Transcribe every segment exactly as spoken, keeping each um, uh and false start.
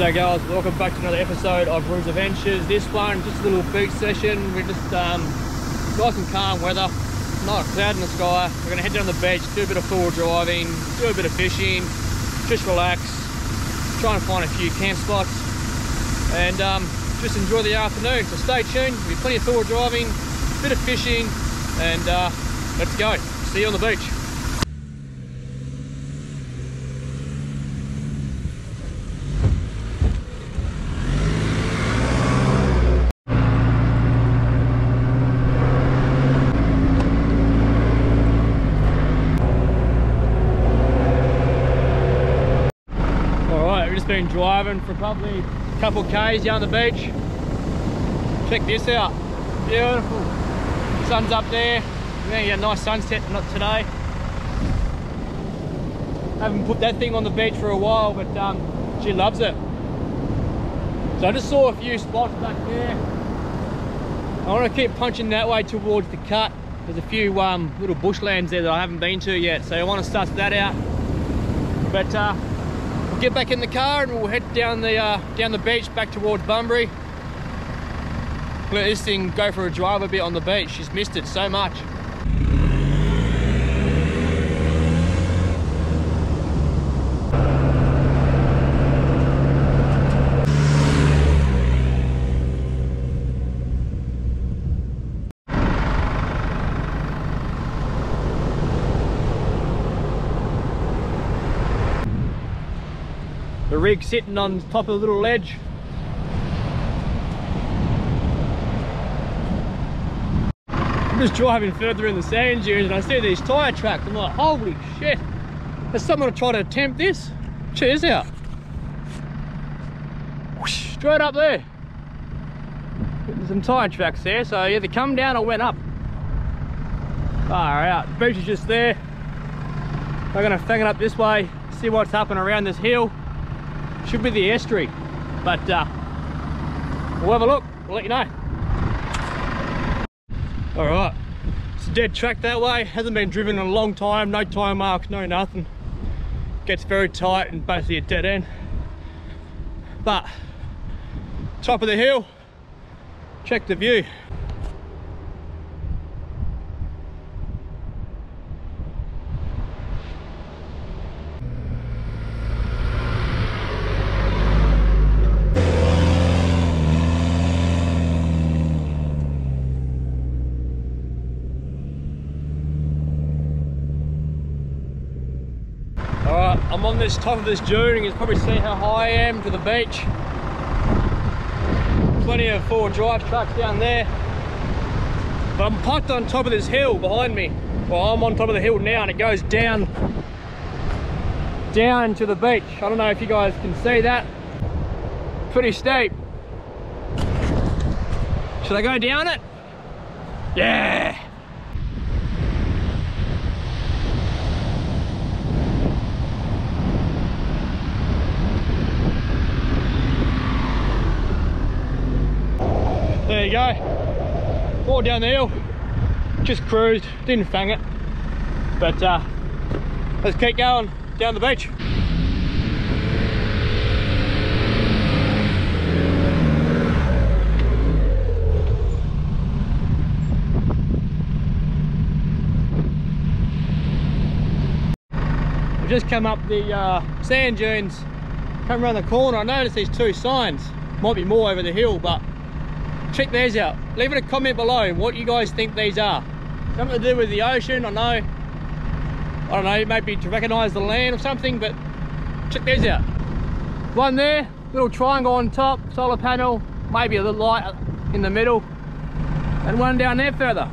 G'day guys, welcome back to another episode of Roo's Adventures. This one, just a little beach session. We're just um, nice and calm weather, not a cloud in the sky. We're gonna head down the beach, do a bit of four-wheel driving, do a bit of fishing, just relax, try and find a few camp spots, and um, just enjoy the afternoon. So stay tuned, there'll be plenty of four-wheel driving, a bit of fishing, and uh, let's go. See you on the beach. Been driving for probably a couple k's down the beach. Check this out, beautiful. Sun's up there. We're gonna get a nice sunset not today. Haven't put that thing on the beach for a while, but um, she loves it. So I just saw a few spots back there. I want to keep punching that way towards the cut. There's a few um, little bushlands there that I haven't been to yet, so I want to suss that out. But uh, get back in the car and we'll head down the uh, down the beach back towards Bunbury. Let this thing go for a drive a bit on the beach. She's missed it so much. The rig's sitting on top of a little ledge. I'm just driving further in the sand dunes and I see these tyre tracks. I'm like, holy shit! Has someone tried to attempt this? Check this out. Whoosh, straight up there. There's some tyre tracks there, so either come down or went up. Far out. The beach is just there. We're gonna fang it up this way, see what's happening around this hill. Should be the estuary, but uh, we'll have a look, we'll let you know. Alright, it's a dead track that way, hasn't been driven in a long time, no tyre marks, no nothing. Gets very tight and basically a dead end. But, top of the hill, check the view. I'm on this top of this dune, and you can probably see how high I am to the beach. Plenty of four-wheel drive trucks down there. But I'm parked on top of this hill behind me. Well, I'm on top of the hill now and it goes down, down to the beach. I don't know if you guys can see that. Pretty steep. Should I go down it? Yeah! There you go, walked down the hill, just cruised, didn't fang it, but uh, let's keep going down the beach. We've just come up the uh, sand dunes, come around the corner. I noticed these two signs, might be more over the hill, but check these out. Leave it a comment below what you guys think these are. Something to do with the ocean, I know. I don't know, maybe to recognise the land or something, but check these out. One there, little triangle on top, solar panel, maybe a little light in the middle. And one down there further.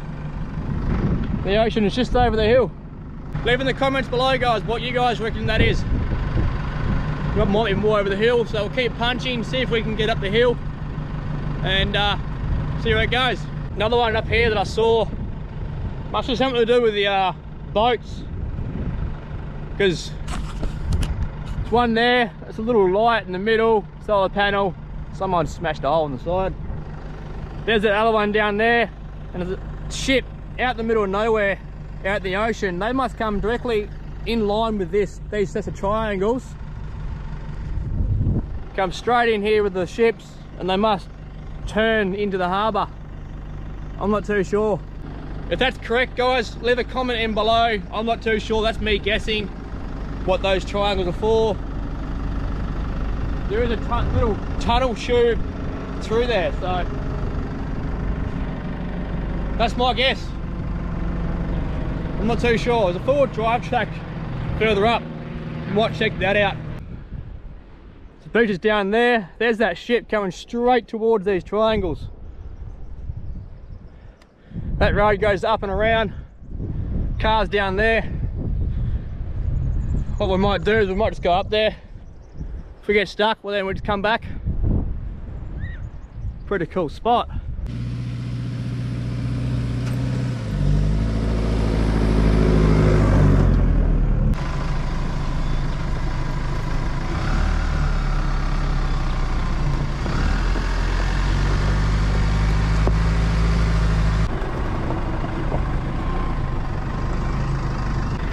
The ocean is just over the hill. Leave in the comments below, guys, what you guys reckon that is. We've got more, more over the hill, so we'll keep punching, see if we can get up the hill. And uh, see where it goes. Another one up here that I saw must have something to do with the uh, boats, because there's one there, it's a little light in the middle, solar panel, someone smashed a hole in the side. There's that other one down there, and there's a ship out the middle of nowhere, out the ocean. They must come directly in line with this, these sets of triangles. come straight in here with the ships and they must turn into the harbour. I'm not too sure. If that's correct, guys, leave a comment in below. I'm not too sure, that's me guessing what those triangles are for. There is a tu- little tunnel tube through there, so that's my guess. I'm not too sure. There's a forward drive track further up. You might check that out. The beach is down there. There's that ship coming straight towards these triangles. That road goes up and around. Cars down there. What we might do is we might just go up there. If we get stuck, well then we just come back. Pretty cool spot.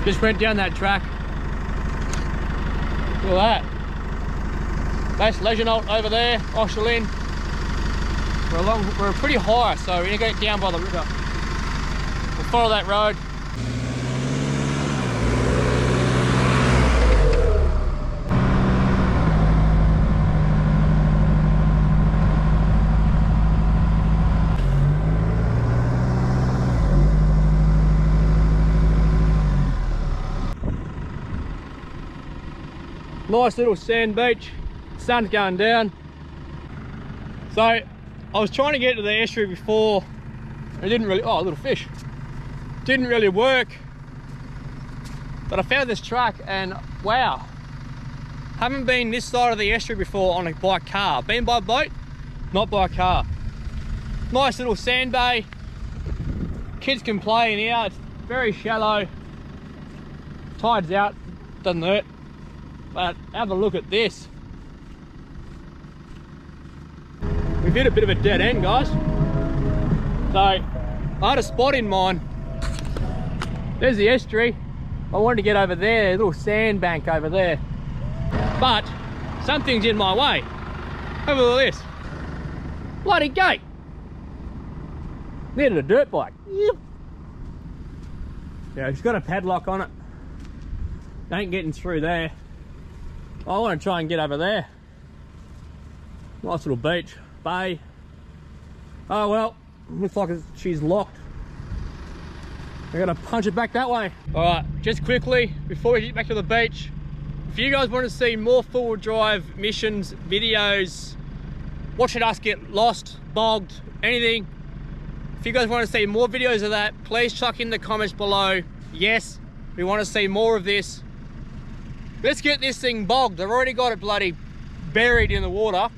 Just went down that track. Look at that. That's Legionault over there, Oshelin. We're, along, we're pretty high, so we're going to go down by the river. We'll follow that road. Nice little sand beach, sun's going down. So I was trying to get to the estuary before, it didn't really, oh, a little fish. Didn't really work, but I found this track and wow. Haven't been this side of the estuary before on a, by car. Been by boat, not by car. Nice little sand bay. Kids can play in here, it's very shallow. Tide's out, doesn't hurt. But have a look at this. We've hit a bit of a dead end, guys. So I had a spot in mind. There's the estuary. I wanted to get over there, a little sandbank over there. But something's in my way. Have a look at this. Bloody gate. Needed a dirt bike. Yep. Yeah, it's got a padlock on it. Ain't getting through there. I want to try and get over there. Nice little beach, bay. Oh well, looks like she's locked. I gotta punch it back that way. All right, just quickly, before we get back to the beach, if you guys want to see more four-wheel drive missions, videos, watching us get lost, bogged, anything. If you guys want to see more videos of that, please chuck in the comments below. Yes, we want to see more of this. Let's get this thing bogged. I've already got it bloody buried in the water.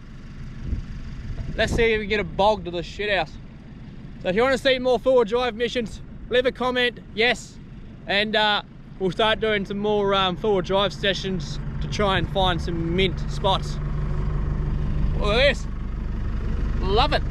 Let's see if we can get it bogged to the shit house. So if you want to see more four-wheel drive missions, leave a comment, yes. And uh, we'll start doing some more um, four-wheel drive sessions to try and find some mint spots. Look at this. Love it.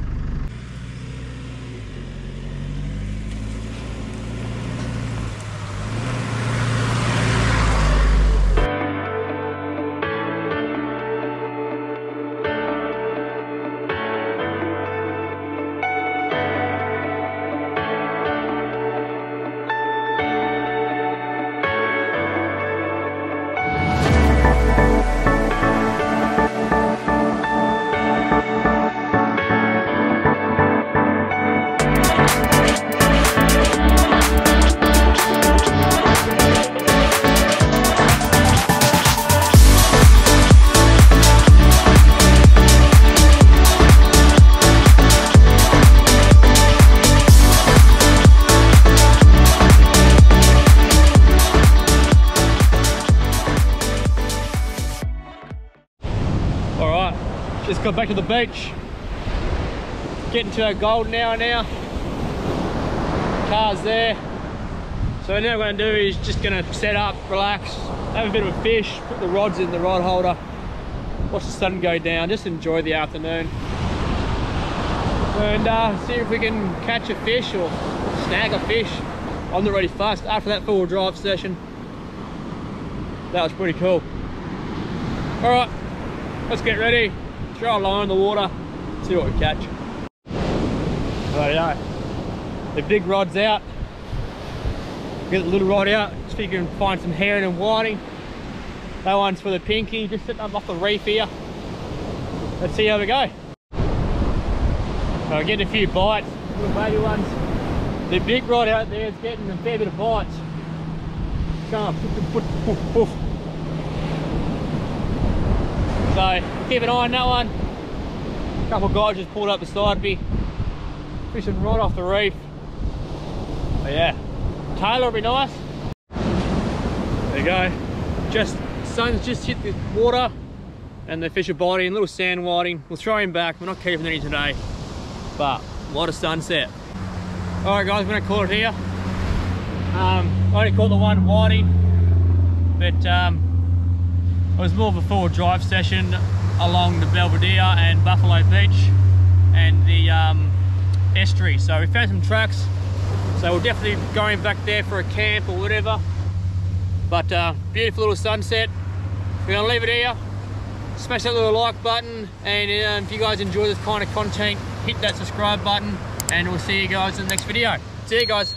Just got back to the beach. Getting to our golden hour now. Car's there. So what we're going to do is just going to set up, relax, have a bit of a fish, put the rods in the rod holder, watch the sun go down, just enjoy the afternoon. And uh, see if we can catch a fish or snag a fish. I'm not really fussed after that four-wheel drive session. That was pretty cool. All right. Let's get ready, throw our line in the water, see what we catch. Rightio, the big rod's out. Get the little rod out, see if you can find some herring and whiting. That one's for the pinky, just sitting up off the reef here. Let's see how we go. So I'm getting a few bites, little baby ones. The big rod out there is getting a fair bit of bites. Come on, poof, poof, poof, poof. So keep an eye on that one. A couple of guys just pulled up beside me, fishing right off the reef. But yeah, tailor will be nice. There you go. Just sun's just hit the water, and the fish are biting. Little sand whiting. We'll throw him back. We're not keeping any today, but what a sunset! All right, guys, we're gonna call it here. Um, I only caught the one whiting, but um, it was more of a forward drive session along the Belvidere and Buffalo Beach and the um, Estuary. So we found some tracks. So we're definitely going back there for a camp or whatever. But uh, beautiful little sunset. We're gonna leave it here. Smash that little like button, and uh, if you guys enjoy this kind of content, hit that subscribe button, and we'll see you guys in the next video. See you guys.